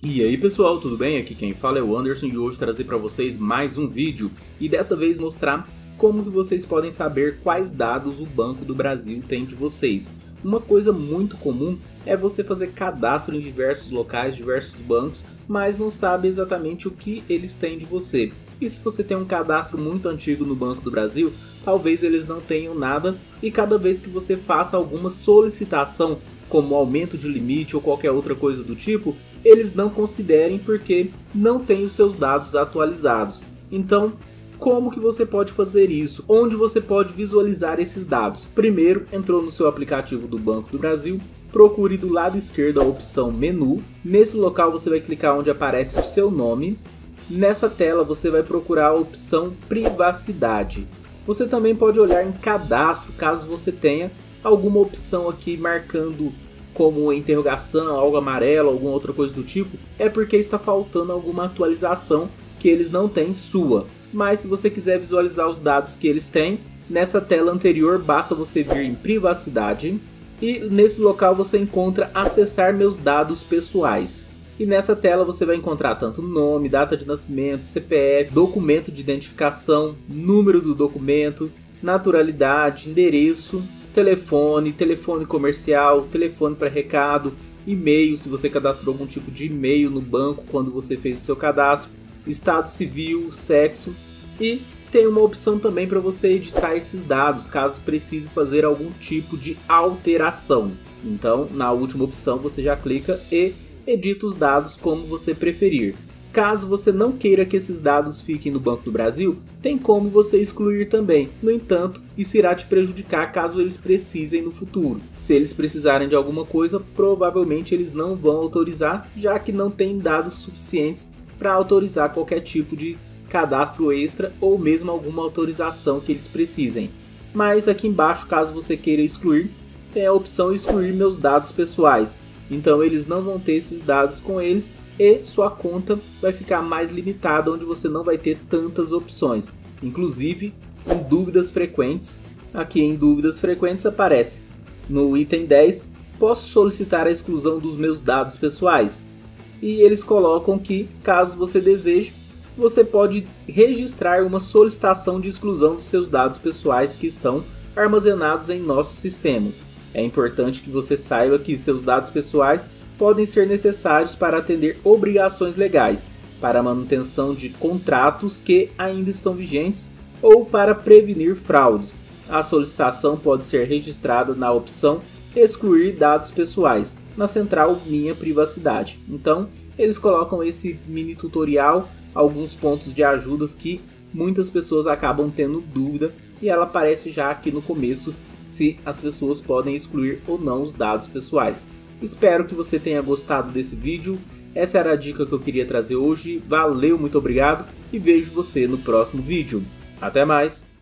E aí pessoal, tudo bem? Aqui quem fala é o Anderson e hoje trazer para vocês mais um vídeo e dessa vez mostrar como que vocês podem saber quais dados o Banco do Brasil tem de vocês. Uma coisa muito comum é você fazer cadastro em diversos locais, diversos bancos, mas não sabe exatamente o que eles têm de você. E se você tem um cadastro muito antigo no Banco do Brasil, talvez eles não tenham nada e cada vez que você faça alguma solicitação como aumento de limite ou qualquer outra coisa do tipo, eles não considerem porque não tem os seus dados atualizados. Então, como que você pode fazer isso? Onde você pode visualizar esses dados? Primeiro, entrou no seu aplicativo do Banco do Brasil, procure do lado esquerdo a opção Menu. Nesse local você vai clicar onde aparece o seu nome. Nessa tela você vai procurar a opção Privacidade. Você também pode olhar em Cadastro, caso você tenha alguma opção aqui marcando como interrogação, algo amarelo, alguma outra coisa do tipo, é porque está faltando alguma atualização que eles não têm sua. Mas se você quiser visualizar os dados que eles têm, nessa tela anterior basta você vir em Privacidade e nesse local você encontra Acessar meus dados pessoais. E nessa tela você vai encontrar tanto nome, data de nascimento, CPF, documento de identificação, número do documento, naturalidade, endereço, telefone, telefone comercial, telefone para recado, e-mail, se você cadastrou algum tipo de e-mail no banco quando você fez o seu cadastro, estado civil, sexo, e tem uma opção também para você editar esses dados, caso precise fazer algum tipo de alteração. Então, na última opção você já clica e edita os dados como você preferir. Caso você não queira que esses dados fiquem no Banco do Brasil, tem como você excluir também. No entanto, isso irá te prejudicar caso eles precisem no futuro. Se eles precisarem de alguma coisa, provavelmente eles não vão autorizar, já que não tem dados suficientes para autorizar qualquer tipo de cadastro extra ou mesmo alguma autorização que eles precisem. Mas aqui embaixo, caso você queira excluir, tem a opção Excluir meus dados pessoais. Então eles não vão ter esses dados com eles e sua conta vai ficar mais limitada, onde você não vai ter tantas opções. Inclusive, em dúvidas frequentes, aqui em dúvidas frequentes aparece no item 10, posso solicitar a exclusão dos meus dados pessoais? E eles colocam que, caso você deseje, você pode registrar uma solicitação de exclusão dos seus dados pessoais que estão armazenados em nossos sistemas. É importante que você saiba que seus dados pessoais podem ser necessários para atender obrigações legais, para a manutenção de contratos que ainda estão vigentes ou para prevenir fraudes. A solicitação pode ser registrada na opção Excluir dados pessoais, na central Minha Privacidade. Então, eles colocam esse mini tutorial, alguns pontos de ajuda que muitas pessoas acabam tendo dúvida e ela aparece já aqui no começo, se as pessoas podem excluir ou não os dados pessoais. Espero que você tenha gostado desse vídeo. Essa era a dica que eu queria trazer hoje. Valeu, muito obrigado e vejo você no próximo vídeo. Até mais!